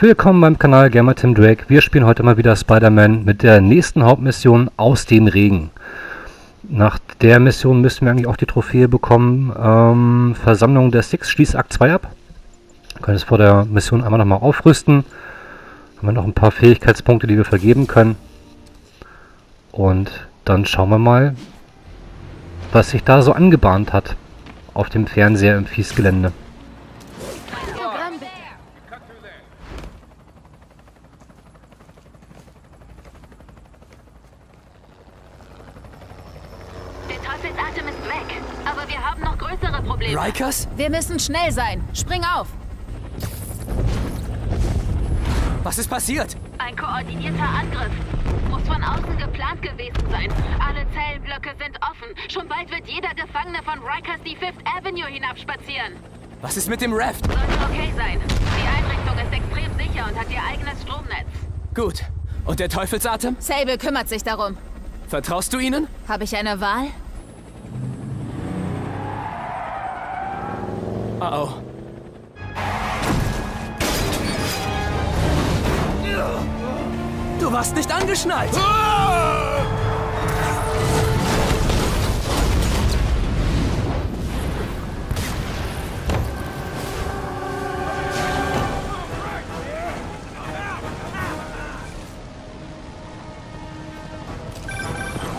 Willkommen beim Kanal Gamer Tim Drake. Wir spielen heute mal wieder Spider-Man mit der nächsten Hauptmission aus dem Regen. Nach der Mission müssen wir eigentlich auch die Trophäe bekommen. Versammlung der Six, schließt Akt 2 ab. Wir können es vor der Mission einmal nochmal aufrüsten. Haben wir noch ein paar Fähigkeitspunkte, die wir vergeben können. Und dann schauen wir mal, was sich da so angebahnt hat. Auf dem Fernseher im Fiesgelände. Rikers? Wir müssen schnell sein. Spring auf! Was ist passiert? Ein koordinierter Angriff. Muss von außen geplant gewesen sein. Alle Zellenblöcke sind offen. Schon bald wird jeder Gefangene von Rikers die Fifth Avenue hinabspazieren. Was ist mit dem Raft? Sollte okay sein. Die Einrichtung ist extrem sicher und hat ihr eigenes Stromnetz. Gut. Und der Teufelsatem? Sable kümmert sich darum. Vertraust du ihnen? Habe ich eine Wahl? Oh. Du warst nicht angeschnallt!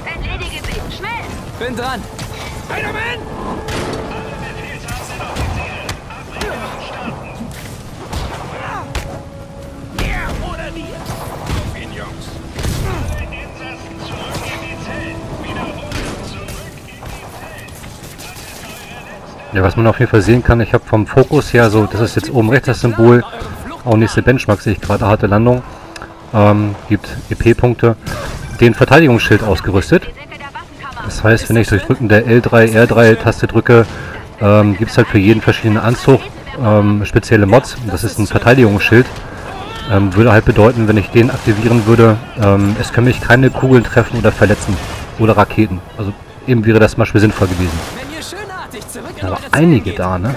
Erledige sie! Schnell! Bin dran! Spider-Man! Ja, was man auf jeden Fall sehen kann, ich habe vom Fokus her, so das ist jetzt oben rechts das Symbol, auch nächste Benchmark sehe ich gerade, harte Landung, gibt EP-Punkte, den Verteidigungsschild ausgerüstet. Das heißt, wenn ich durch Drücken der L3, R3-Taste drücke, gibt es halt für jeden verschiedenen Anzug spezielle Mods. Das ist ein Verteidigungsschild. Würde halt bedeuten, wenn ich den aktivieren würde, es können mich keine Kugeln treffen oder verletzen oder Raketen. Also eben wäre das zum Beispiel sinnvoll gewesen. Aber einige da, ne?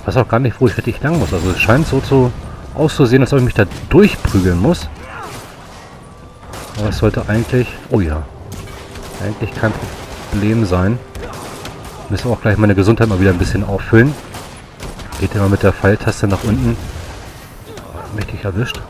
Ich weiß auch gar nicht, wo ich fertig lang muss. Also es scheint so auszusehen, als ob ich mich da durchprügeln muss. Aber es sollte eigentlich... Oh ja. Eigentlich kein Problem sein. Müssen wir auch gleich meine Gesundheit mal wieder ein bisschen auffüllen. Geht immer mit der Pfeiltaste nach unten. Mächtig erwischt.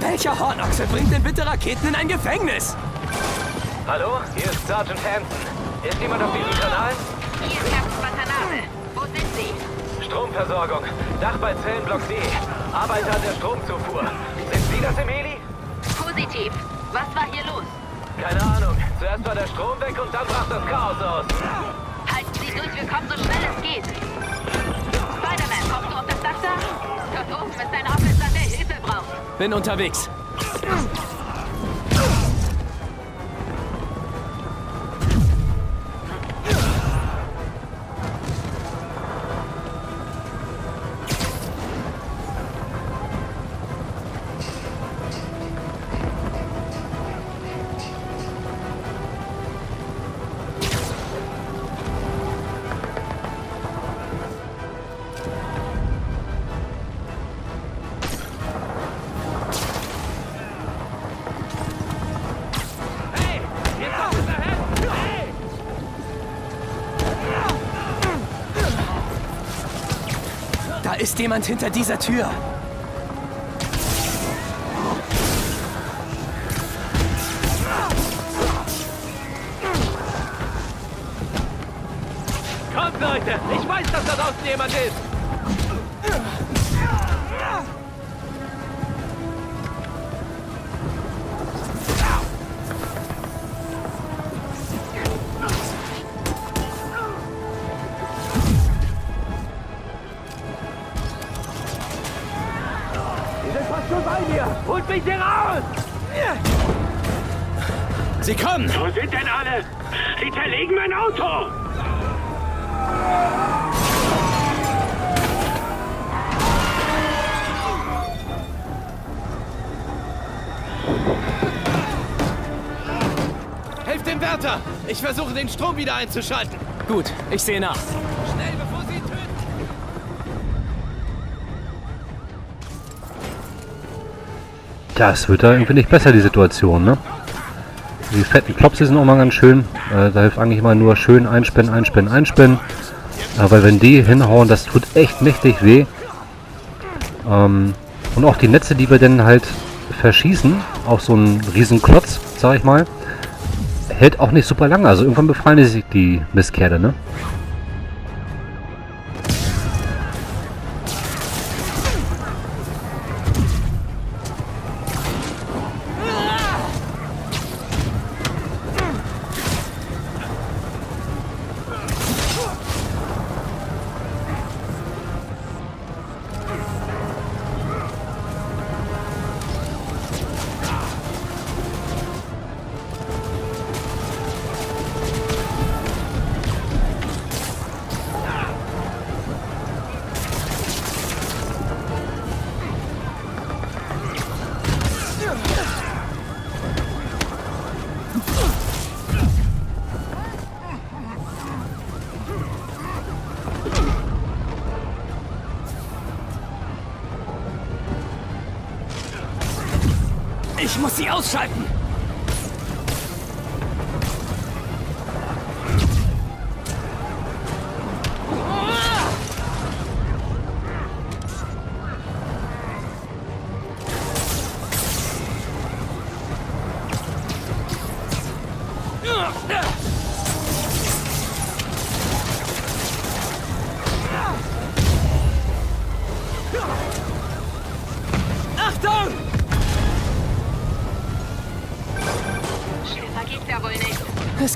Welcher Hornochse bringt denn bitte Raketen in ein Gefängnis? Hallo, hier ist Sergeant Hansen. Ist jemand auf diesem Kanal? Hier ist Captain Watanabe. Wo sind Sie? Stromversorgung. Dach bei Zellenblock D. Arbeiter an der Stromzufuhr. Sind Sie das, Emily? Positiv. Was war hier los? Keine Ahnung. Zuerst war der Strom weg und dann brach das Chaos aus. Halten Sie durch, wir kommen so schnell es geht. Spider-Man, kommst du auf das Dach da? Dort oben ist ein Officer, der Hilfe braucht. Bin unterwegs. ist jemand hinter dieser Tür. Kommt, Leute! Ich weiß, dass da draußen jemand ist! Sie kommen! Wo sind denn alle? Sie zerlegen mein Auto! Helft dem Wärter! Ich versuche, den Strom wieder einzuschalten. Gut, ich sehe nach. Schnell, bevor Sie ihn töten! Das wird da irgendwie nicht besser, die Situation, ne? Die fetten Klopse sind auch mal ganz schön. Da hilft eigentlich mal nur schön einspannen, einspannen, einspannen. Aber wenn die hinhauen, das tut echt mächtig weh. Und auch die Netze, die wir dann halt verschießen, auf so einen riesen Klotz, sag ich mal, hält auch nicht super lange. Also irgendwann befallen sich die Mistkerle, ne? Ich muss sie ausschalten!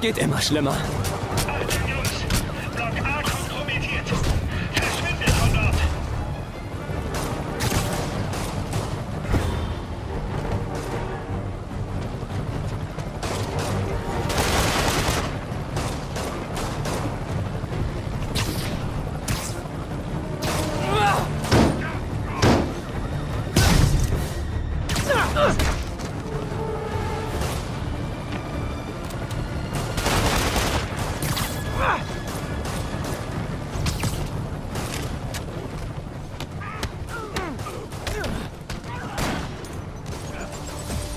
Geht immer schlimmer. Achtung, Jungs! Block A kompromittiert! Verschwindet von dort!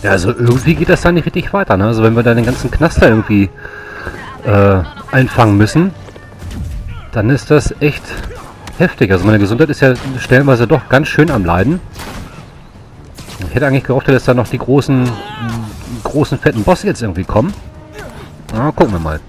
Ja, also irgendwie geht das dann nicht richtig weiter, ne? Also wenn wir da den ganzen Knaster irgendwie einfangen müssen, dann ist das echt heftig. Also meine Gesundheit ist ja stellenweise doch ganz schön am Leiden. Ich hätte eigentlich gehofft, dass da noch die großen fetten Bosse jetzt irgendwie kommen. Na, gucken wir mal.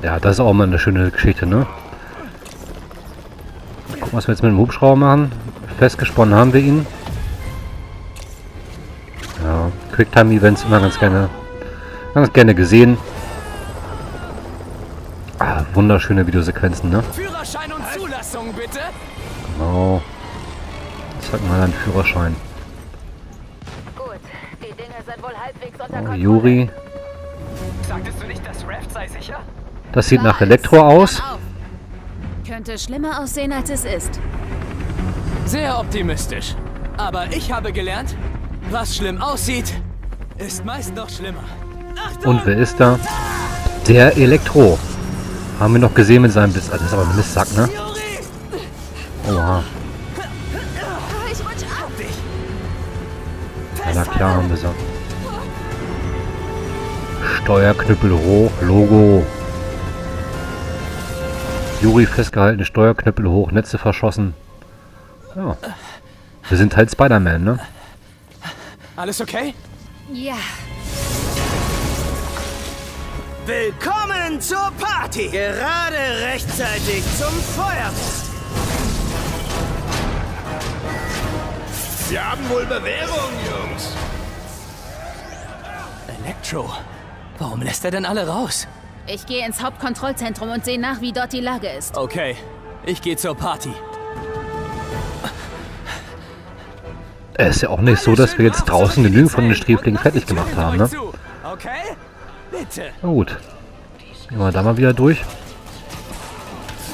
Ja, das ist auch mal eine schöne Geschichte, ne? Gucken, was wir jetzt mit dem Hubschrauber machen. Festgesponnen haben wir ihn. Ja, Quicktime-Events immer ganz gerne gesehen. Ah, wunderschöne Videosequenzen, ne? Führerschein und Zulassung, bitte! Genau. Zeig mal einen Führerschein. Gut, die Dinger sind wohl halbwegs unter Kontrolle. Yuri. Sagtest du nicht, dass Raft sei sicher? Das sieht nach Elektro aus. Könnte schlimmer aussehen, als es ist. Sehr optimistisch. Aber ich habe gelernt, was schlimm aussieht, ist meist noch schlimmer. Achtung! Und wer ist da? Der Elektro. Haben wir noch gesehen mit seinem Biss. Das ist aber ein Mistsack, ne? Oha. Ja, na klar haben wir so. Steuerknüppel hoch, Logo. Yuri festgehalten, Steuerknüppel hoch, Netze verschossen. Ja. Wir sind halt Spider-Man, ne? Alles okay? Ja. Willkommen zur Party! Gerade rechtzeitig zum Feuerfest! Sie haben wohl Bewährung, Jungs! Electro? Warum lässt er denn alle raus? Ich gehe ins Hauptkontrollzentrum und sehe nach, wie dort die Lage ist. Okay, ich gehe zur Party. Es ist ja auch nicht so, dass wir jetzt draußen genügend von den Sträflingen fertig gemacht haben, ne? Okay? Bitte. Na gut. Gehen wir da mal wieder durch.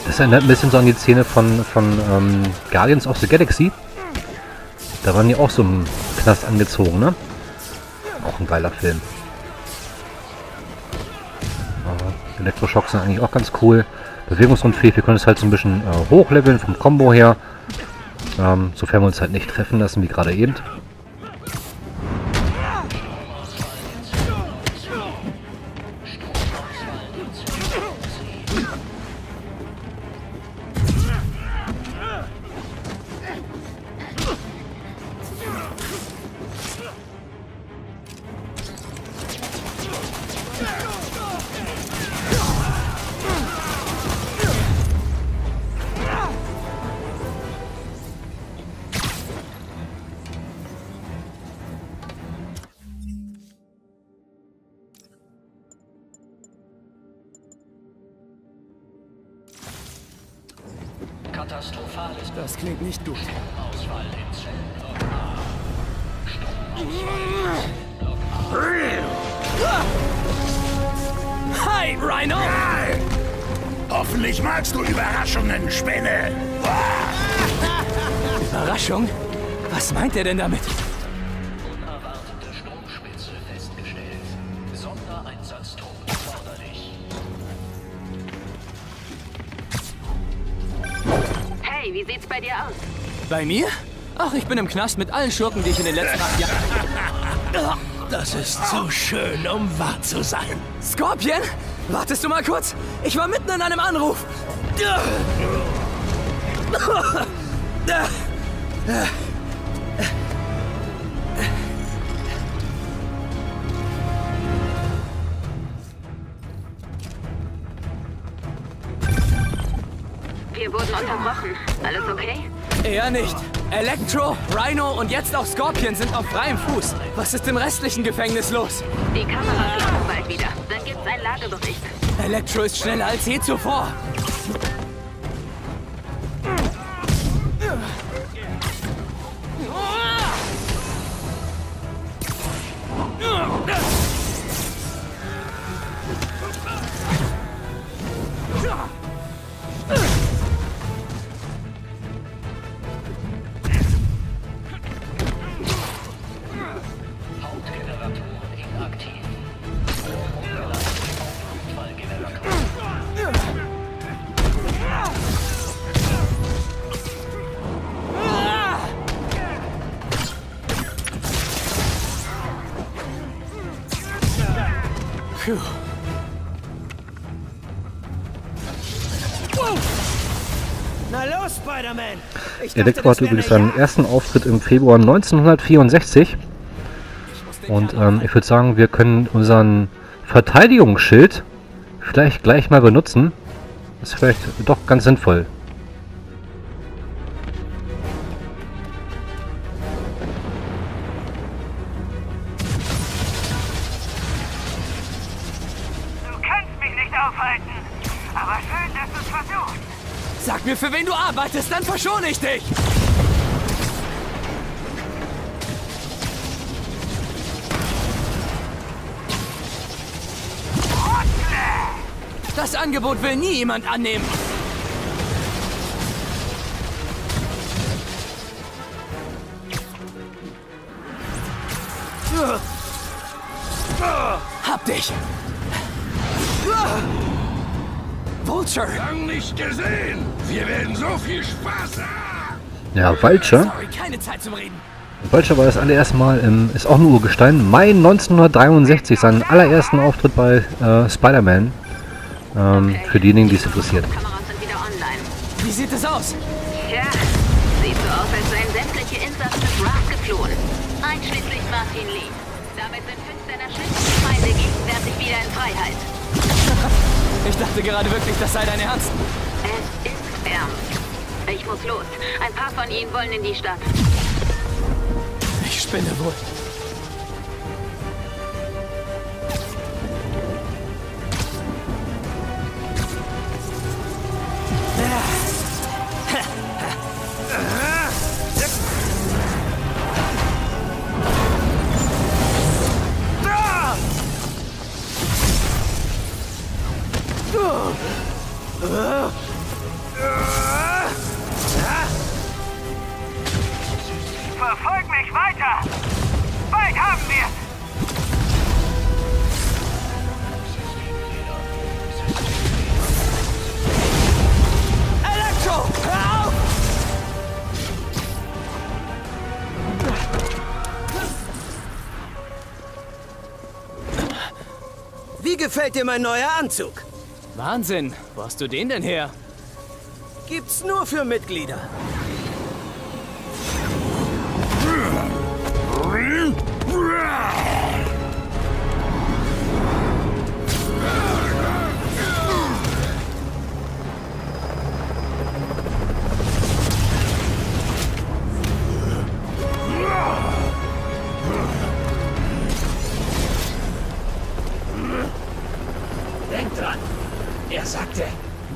Das erinnert ein bisschen so an die Szene von Guardians of the Galaxy. Da waren die auch so im Knast angezogen, ne? Auch ein geiler Film. Elektroschocks sind eigentlich auch ganz cool. Bewegungsunfähig, wir können es halt so ein bisschen hochleveln vom Combo her. Sofern wir uns halt nicht treffen lassen, wie gerade eben. Das klingt nicht gut. Hi, Rhino! Hi. Hoffentlich magst du Überraschungen, Spinne! Überraschung? Was meint er denn damit? Unerwartete Stromspitze festgestellt. Sondereinsatztrupp erforderlich. Hey, wie sieht's bei dir aus? Bei mir? Ach, ich bin im Knast mit allen Schurken, die ich in den letzten 8 Jahren... Das ist zu schön, um wahr zu sein. Scorpion? Wartest du mal kurz? Ich war mitten in einem Anruf. Wir wurden unterbrochen. Alles okay? Eher nicht. Electro, Rhino und jetzt auch Scorpion sind auf freiem Fuß. Was ist im restlichen Gefängnis los? Die Kamera fliegt bald wieder. Dann gibt's einen Lagebericht. Electro ist schneller als je zuvor. Puh. Na los, Spider-Man! Elektro hat übrigens seinen ersten Auftritt im Februar 1964. Und ich würde sagen, wir können unseren Verteidigungsschild vielleicht gleich mal benutzen. Ist vielleicht doch ganz sinnvoll. Aber schön, dass du es versuchst. Sag mir, für wen du arbeitest, dann verschone ich dich. Das Angebot will nie jemand annehmen. Hab dich! Vulture! Lang nicht gesehen! Wir werden so viel Spaß haben! Ja, Vulture. Sorry, keine Zeit zum Reden. Vulture war das allererste Mal im, ist auch ein Urgestein, Mai 1963, seinen allerersten Auftritt bei Spider-Man. Okay. Für diejenigen, die es interessiert. Kameras sind wieder online. Wie sieht es aus? Ja, sieht so aus, als seien sämtliche Insassen des Raft geflohen. Einschließlich Martin Lee. Damit sind 5 seiner schlimmsten Feinde gegenwärtig wieder in Freiheit. Ich dachte gerade wirklich, das sei dein Ernst. Es ist ernst. Ich muss los. Ein paar von ihnen wollen in die Stadt. Ich spinne wohl. Verfolg mich weiter! Bald haben wir! Electro, hör auf! Wie gefällt dir mein neuer Anzug? Wahnsinn! Wo hast du den denn her? Gibt's nur für Mitglieder. Denk dran! Er sagte,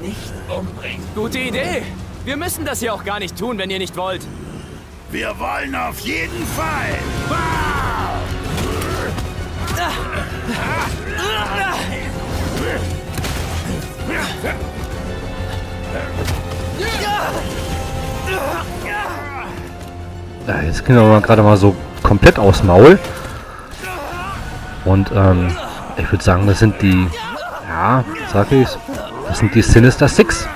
nicht umbringen. Gute Idee! Wir müssen das hier auch gar nicht tun, wenn ihr nicht wollt. Wir wollen auf jeden Fall! Ja, jetzt gehen wir gerade mal so komplett aufs Maul. Und ich würde sagen, das sind die... Ja, sag ich's. Das sind die Sinister Six.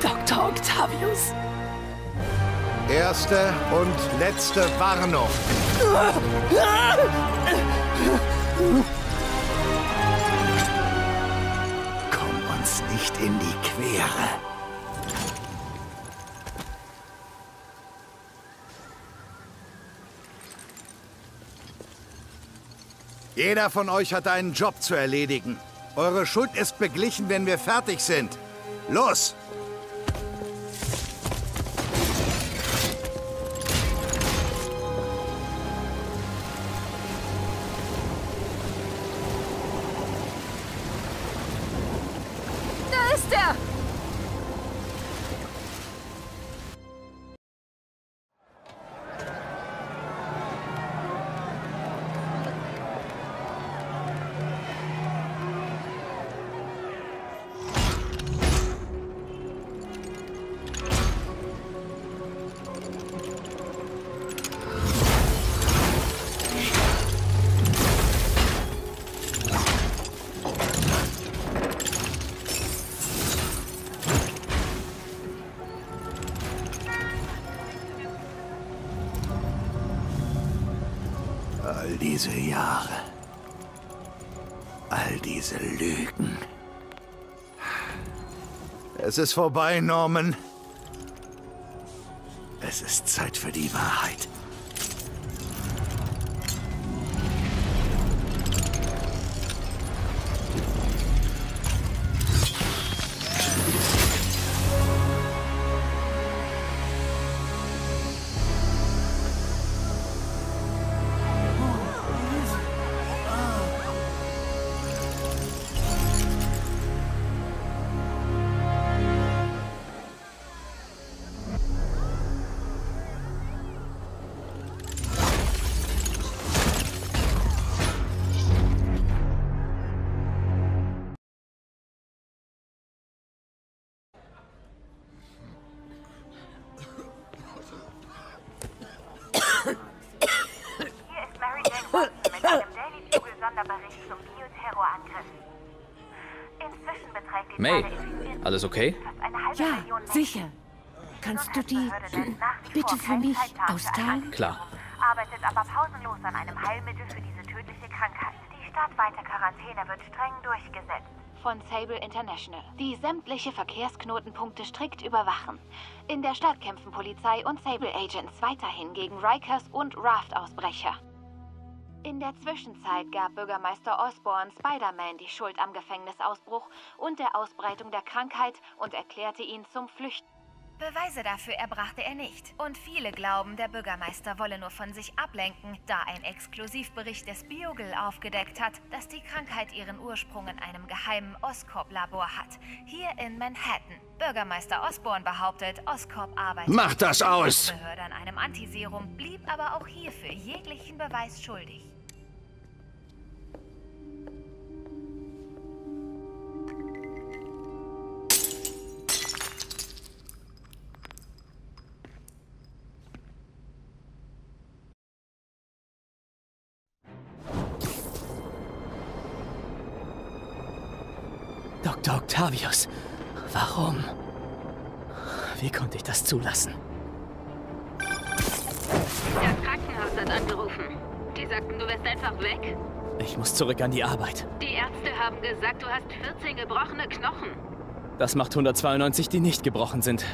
Dr. Octavius. Erste und letzte Warnung. Komm uns nicht in die Quere. Jeder von euch hat einen Job zu erledigen. Eure Schuld ist beglichen, wenn wir fertig sind. Los! Da ist er! All diese Jahre, all diese Lügen. Es ist vorbei, Norman. Es ist Zeit für die Wahrheit. Sonderbericht zum Bioterrorangriff. Inzwischen beträgt die Zahl der Infizierten alles okay? Ja, sicher. Kannst du die bitte für mich austeilen? Klar. Arbeitet aber pausenlos an einem Heilmittel für diese tödliche Krankheit. Die stadtweite Quarantäne wird streng durchgesetzt. Von Sable International, die sämtliche Verkehrsknotenpunkte strikt überwachen. In der Stadt kämpfen Polizei und Sable Agents weiterhin gegen Rikers und Raft-Ausbrecher. In der Zwischenzeit gab Bürgermeister Osborn Spider-Man die Schuld am Gefängnisausbruch und der Ausbreitung der Krankheit und erklärte ihn zum Flüchtling. Beweise dafür erbrachte er nicht. Und viele glauben, der Bürgermeister wolle nur von sich ablenken, da ein Exklusivbericht des Biogel aufgedeckt hat, dass die Krankheit ihren Ursprung in einem geheimen Oscorp-Labor hat, hier in Manhattan. Bürgermeister Osborn behauptet, Oscorp arbeitet mit der Behörde an einem Antiserum, blieb aber auch hierfür jeglichen Beweis schuldig. Dr. Octavius, warum? Wie konnte ich das zulassen? Das Krankenhaus hat angerufen. Die sagten, du wärst einfach weg. Ich muss zurück an die Arbeit. Die Ärzte haben gesagt, du hast 14 gebrochene Knochen. Das macht 192, die nicht gebrochen sind.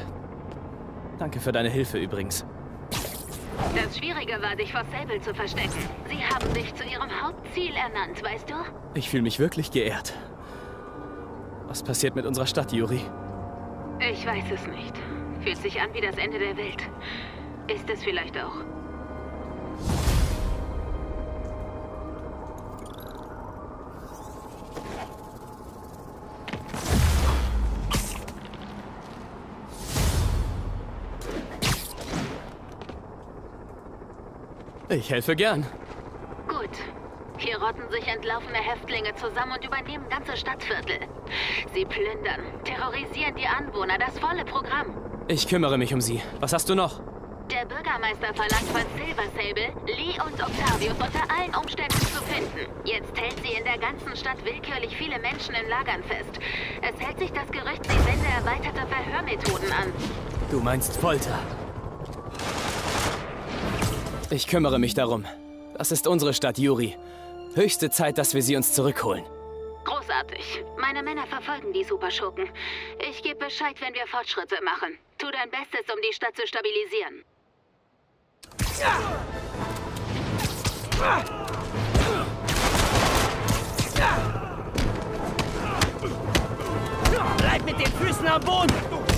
Danke für deine Hilfe übrigens. Das Schwierige war, dich vor Sable zu verstecken. Sie haben dich zu ihrem Hauptziel ernannt, weißt du? Ich fühle mich wirklich geehrt. Was passiert mit unserer Stadt, Yuri? Ich weiß es nicht. Fühlt sich an wie das Ende der Welt. Ist es vielleicht auch. Ich helfe gern. Gut. Hier rotten sich entlaufene Häftlinge zusammen und übernehmen ganze Stadtviertel. Sie plündern, terrorisieren die Anwohner, das volle Programm. Ich kümmere mich um sie. Was hast du noch? Der Bürgermeister verlangt von Silver Sable, Lee und Octavius unter allen Umständen zu finden. Jetzt hält sie in der ganzen Stadt willkürlich viele Menschen in Lagern fest. Es hält sich das Gerücht, sie wende erweiterte Verhörmethoden an. Du meinst Folter? Ich kümmere mich darum. Das ist unsere Stadt, Yuri. Höchste Zeit, dass wir sie uns zurückholen. Großartig. Meine Männer verfolgen die Superschurken. Ich gebe Bescheid, wenn wir Fortschritte machen. Tu dein Bestes, um die Stadt zu stabilisieren. Bleib mit den Füßen am Boden!